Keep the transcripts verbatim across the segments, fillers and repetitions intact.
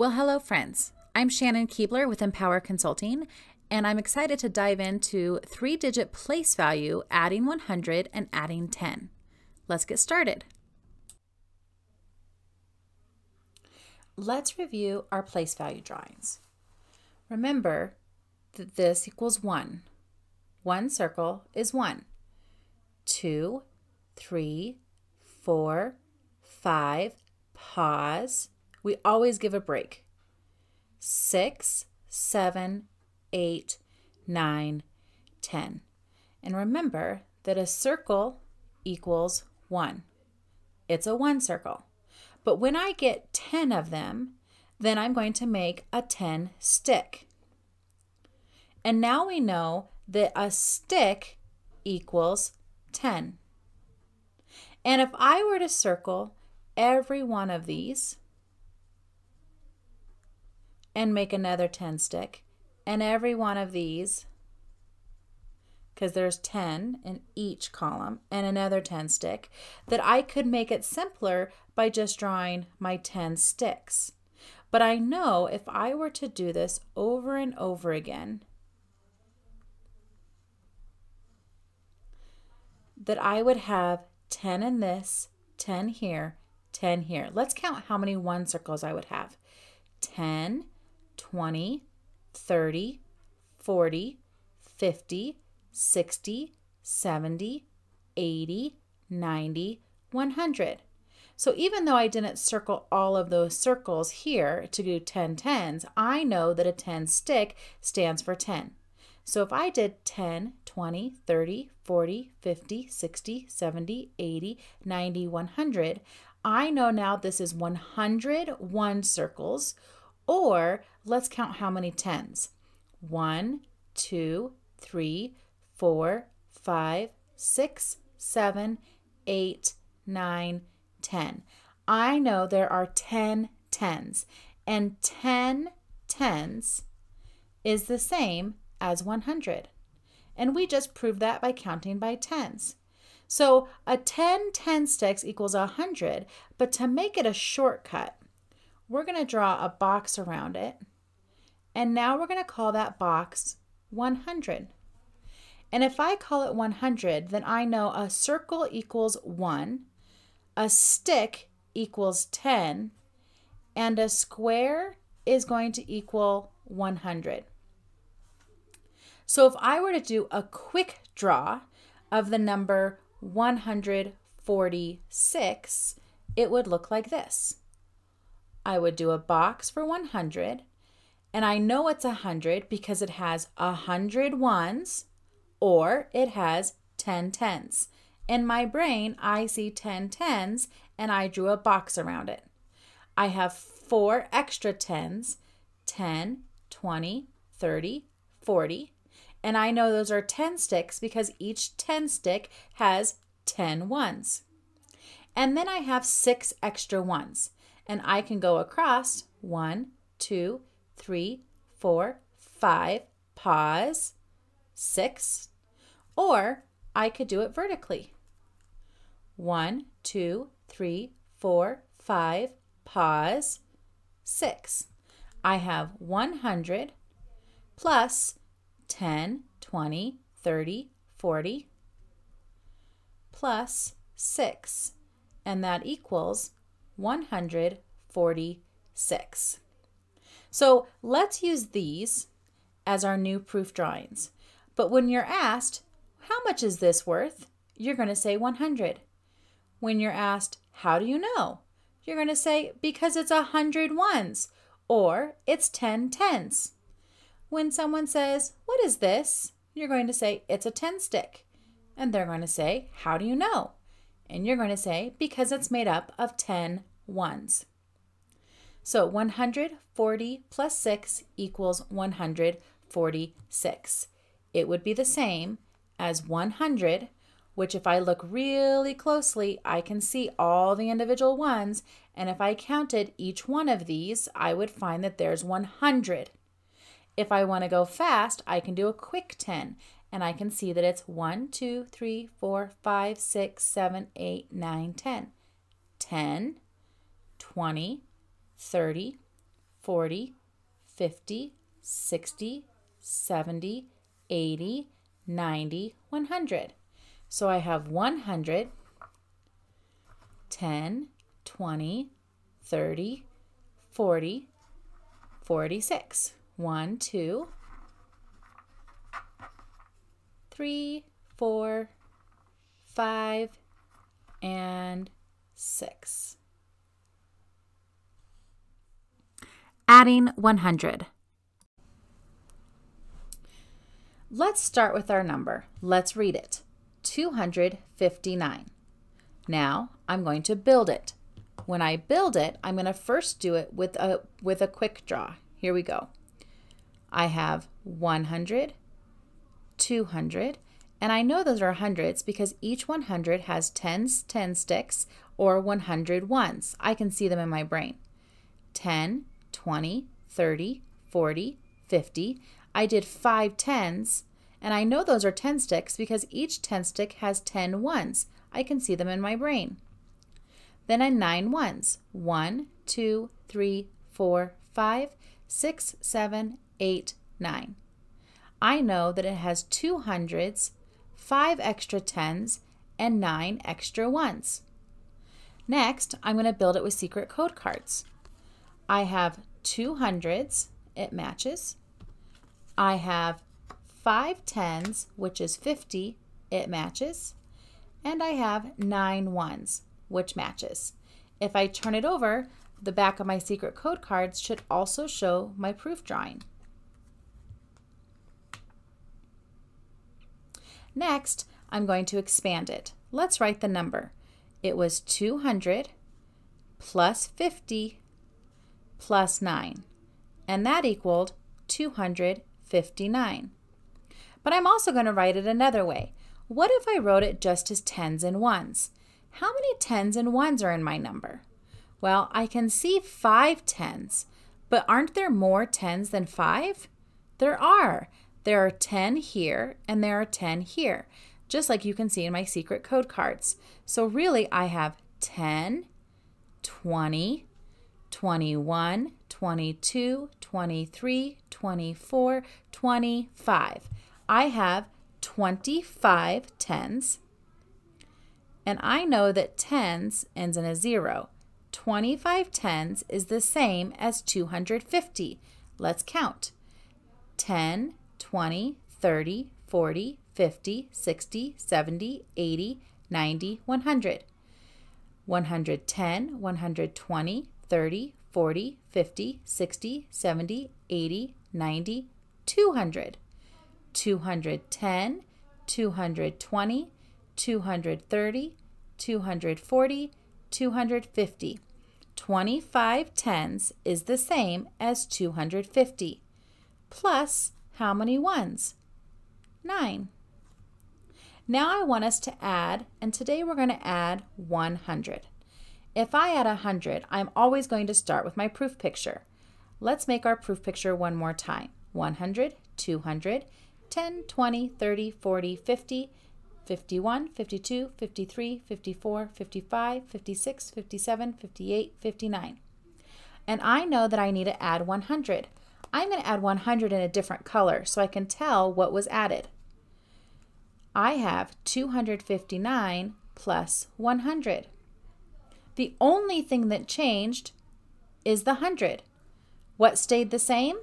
Well, hello friends. I'm Shannon Keebler with Empower Consulting, and I'm excited to dive into three-digit place value, adding one hundred and adding ten. Let's get started. Let's review our place value drawings. Remember that this equals one. One circle is one. Two, three, four, five, pause. We always give a break. Six, seven, eight, nine, ten. And remember that a circle equals one. It's a one circle. But when I get ten of them, then I'm going to make a ten stick. And now we know that a stick equals ten. And if I were to circle every one of these, and make another ten stick, and every one of these, because there's ten in each column, and another ten stick, that I could make it simpler by just drawing my ten sticks. But I know if I were to do this over and over again, that I would have ten in this, ten here, ten here. Let's count how many one circles I would have. ten, twenty, thirty, forty, fifty, sixty, seventy, eighty, ninety, one hundred. So even though I didn't circle all of those circles here to do ten tens, I know that a ten stick stands for ten. So if I did ten, twenty, thirty, forty, fifty, sixty, seventy, eighty, ninety, one hundred, I know now this is one hundred one circles, or let's count how many tens. one, two, three, four, five, six, seven, eight, nine, ten. I know there are ten tens, and ten tens is the same as one hundred. And we just proved that by counting by tens. So a ten ten sticks equals one hundred, but to make it a shortcut, we're going to draw a box around it. And now we're going to call that box one hundred. And if I call it one hundred, then I know a circle equals one, a stick equals ten, and a square is going to equal one hundred. So if I were to do a quick draw of the number one hundred forty-six, it would look like this. I would do a box for one hundred, and I know it's one hundred because it has one hundred ones, or it has ten tens. In my brain, I see ten tens, and I drew a box around it. I have four extra tens, ten, twenty, thirty, forty, and I know those are ten sticks because each ten stick has ten ones. And then I have six extra ones, and I can go across one, two, three, four, five, pause, six, or I could do it vertically. one, two, three, four, five, pause, six. I have one hundred plus ten, twenty, thirty, forty, plus six, and that equals one hundred forty-six. So let's use these as our new proof drawings. But when you're asked, how much is this worth? You're going to say one hundred. When you're asked, how do you know? You're going to say, because it's one hundred ones, or it's ten tens. When someone says, what is this? You're going to say, it's a ten stick. And they're going to say, how do you know? And you're going to say, because it's made up of ten ones. So one hundred forty plus six equals one hundred forty-six. It would be the same as one hundred, which if I look really closely, I can see all the individual ones. And if I counted each one of these, I would find that there's one hundred. If I want to go fast, I can do a quick ten, and I can see that it's one, two, three, four, five, six, seven, eight, nine, ten. ten, twenty, thirty, forty, fifty, sixty, seventy, eighty, ninety, one hundred. So I have one hundred, ten, twenty, thirty, forty, forty-six. one, two, three, four, five, and six. Adding one hundred. Let's start with our number. Let's read it. two hundred fifty-nine. Now I'm going to build it. When I build it, I'm going to first do it with a with a quick draw. Here we go. I have one hundred, two hundred, and I know those are hundreds because each one hundred has tens, ten sticks, or one hundred ones. I can see them in my brain. ten, twenty, thirty, forty, fifty. I did five tens, and I know those are ten sticks because each ten stick has ten ones. I can see them in my brain. Then I had nine ones. one, two, three, four, five, six, seven, eight, nine. I know that it has two hundreds, five extra tens, and nine extra ones. Next, I'm going to build it with secret code cards. I have two hundreds, it matches. I have five tens, which is fifty, it matches. And I have nine ones, which matches. If I turn it over, the back of my secret code cards should also show my proof drawing. Next, I'm going to expand it. Let's write the number. It was two hundred plus fifty plus nine, and that equaled two hundred fifty-nine. But I'm also going to write it another way. What if I wrote it just as tens and ones? How many tens and ones are in my number? Well, I can see five tens, but aren't there more tens than five? There are. There are ten here and there are ten here, just like you can see in my secret code cards. So really I have ten, twenty, twenty-one, twenty-two, twenty-three, twenty-four, twenty-five. I have twenty-five tens, and I know that tens ends in a zero. twenty-five tens is the same as two hundred fifty. Let's count. ten, twenty, thirty, forty, fifty, sixty, seventy, eighty, ninety, one hundred. one hundred ten, one hundred twenty, thirty, forty, fifty, sixty, seventy, eighty, ninety, two hundred. two hundred ten, two hundred twenty, two hundred thirty, two hundred forty, two hundred fifty. twenty-five tens is the same as two hundred fifty. Plus, how many ones? Nine. Now I want us to add, and today we're going to add one hundred. If I add one hundred, I'm always going to start with my proof picture. Let's make our proof picture one more time. one hundred, two hundred, ten, twenty, thirty, forty, fifty, fifty-one, fifty-two, fifty-three, fifty-four, fifty-five, fifty-six, fifty-seven, fifty-eight, fifty-nine. And I know that I need to add one hundred. I'm going to add one hundred in a different color so I can tell what was added. I have two hundred fifty-nine plus one hundred. The only thing that changed is the one hundred. What stayed the same?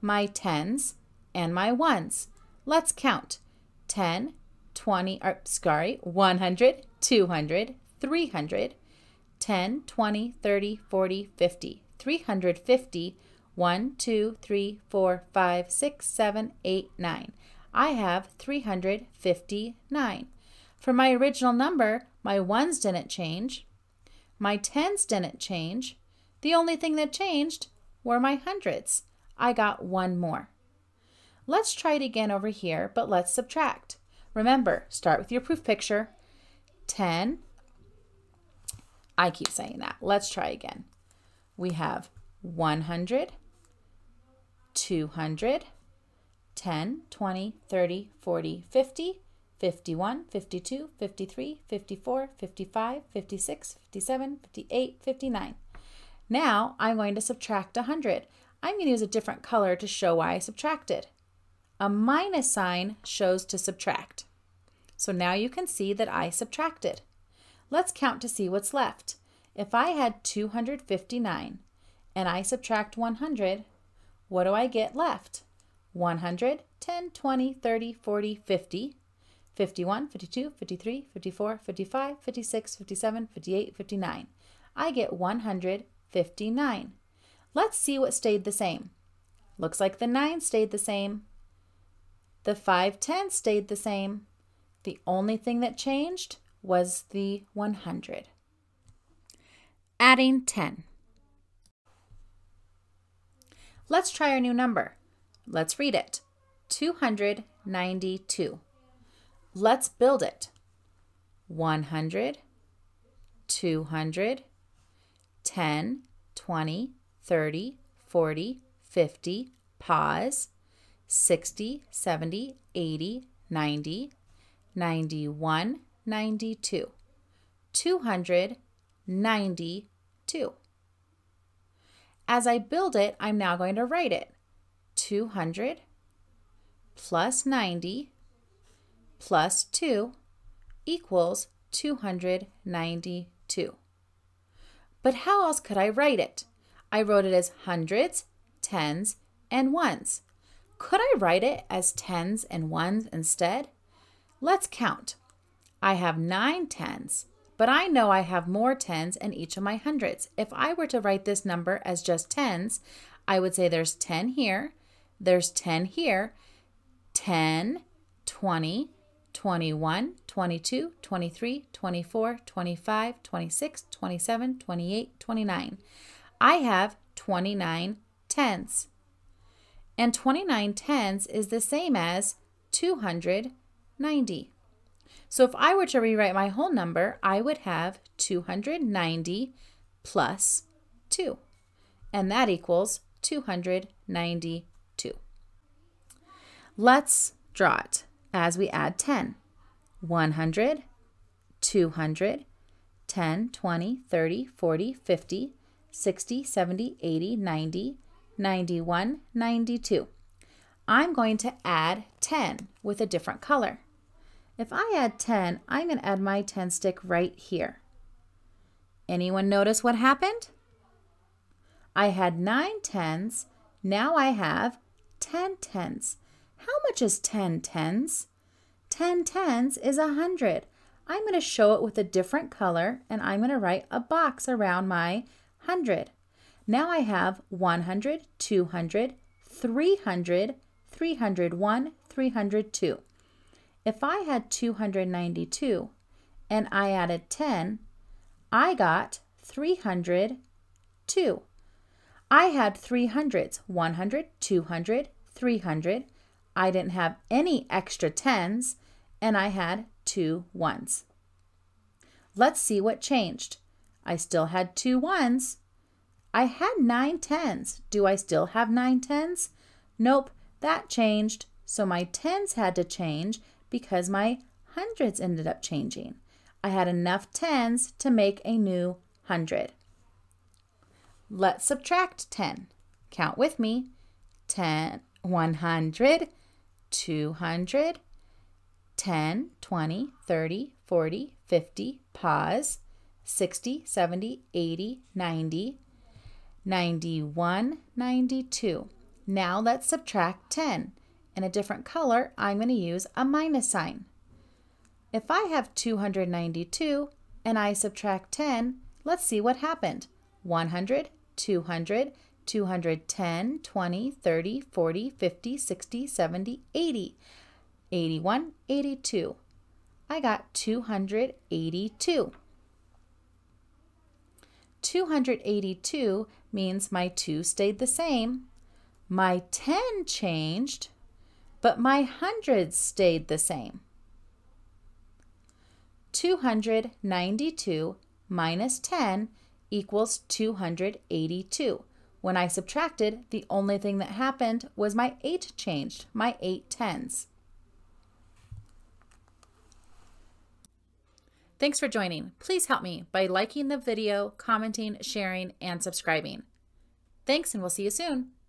My tens and my ones. Let's count. ten, twenty, or, sorry, one hundred, two hundred, three hundred, ten, twenty, thirty, forty, fifty, three hundred fifty, one, two, three, four, five, six, seven, eight, nine. I have three hundred fifty-nine. For my original number, my ones didn't change. My tens didn't change. The only thing that changed were my hundreds. I got one more. Let's try it again over here, but let's subtract. Remember, start with your proof picture. ten. I keep saying that. Let's try again. We have one hundred, two hundred, ten, twenty, thirty, forty, fifty, fifty-one, fifty-two, fifty-three, fifty-four, fifty-five, fifty-six, fifty-seven, fifty-eight, fifty-nine. Now I'm going to subtract one hundred. I'm going to use a different color to show why I subtracted. A minus sign shows to subtract. So now you can see that I subtracted. Let's count to see what's left. If I had two hundred fifty-nine and I subtract one hundred, what do I get left? one hundred, ten, twenty, thirty, forty, fifty, fifty-one, fifty-two, fifty-three, fifty-four, fifty-five, fifty-six, fifty-seven, fifty-eight, fifty-nine. I get one hundred fifty-nine. Let's see what stayed the same. Looks like the nine stayed the same. The five, ten stayed the same. The only thing that changed was the one hundred. Adding ten. Let's try our new number. Let's read it. two hundred ninety-two. Let's build it. one hundred, two hundred, ten, twenty, thirty, forty, fifty, pause, sixty, seventy, eighty, ninety, ninety-one, ninety-two. two hundred ninety-two. As I build it, I'm now going to write it. two hundred plus ninety plus two equals two hundred ninety-two. But how else could I write it? I wrote it as hundreds, tens, and ones. Could I write it as tens and ones instead? Let's count. I have nine tens, but I know I have more tens in each of my hundreds. If I were to write this number as just tens, I would say there's ten here, there's ten here, ten, twenty, twenty-one, twenty-two, twenty-three, twenty-four, twenty-five, twenty-six, twenty-seven, twenty-eight, twenty-nine. I have twenty-nine tens. And twenty-nine tens is the same as two hundred ninety. So if I were to rewrite my whole number, I would have two hundred ninety plus two. And that equals two hundred ninety-two. Let's draw it as we add ten. one hundred, two hundred, ten, twenty, thirty, forty, fifty, sixty, seventy, eighty, ninety, ninety-one, ninety-two. I'm going to add ten with a different color. If I add ten, I'm going to add my ten stick right here. Anyone notice what happened? I had nine tens, now I have ten tens. How much is ten tens? ten tens is one hundred. I'm going to show it with a different color, and I'm going to write a box around my one hundred. Now I have one hundred, two hundred, three hundred, three hundred one, three hundred two. If I had two hundred ninety-two and I added ten, I got three hundred two. I had three hundreds, one hundred, two hundred, three hundred. I didn't have any extra tens, and I had two ones. Let's see what changed. I still had two ones. I had nine tens. Do I still have nine tens? Nope, that changed. So my tens had to change because my hundreds ended up changing. I had enough tens to make a new hundred. Let's subtract ten. Count with me. ten, one hundred, two hundred, ten, twenty, thirty, forty, fifty, pause, sixty, seventy, eighty, ninety, ninety-one, ninety-two. Now let's subtract ten. In a different color, I'm going to use a minus sign. If I have two hundred ninety-two and I subtract ten, let's see what happened. one hundred, two hundred, two hundred ten, twenty, thirty, forty, fifty, sixty, seventy, eighty, eighty-one, eighty-two. I got two hundred eighty-two. two hundred eighty-two means my two stayed the same, my ten changed, but my hundreds stayed the same. two hundred ninety-two minus ten equals two hundred eighty-two. When I subtracted, the only thing that happened was my eight changed, my eight tens. Thanks for joining. Please help me by liking the video, commenting, sharing, and subscribing. Thanks, and we'll see you soon.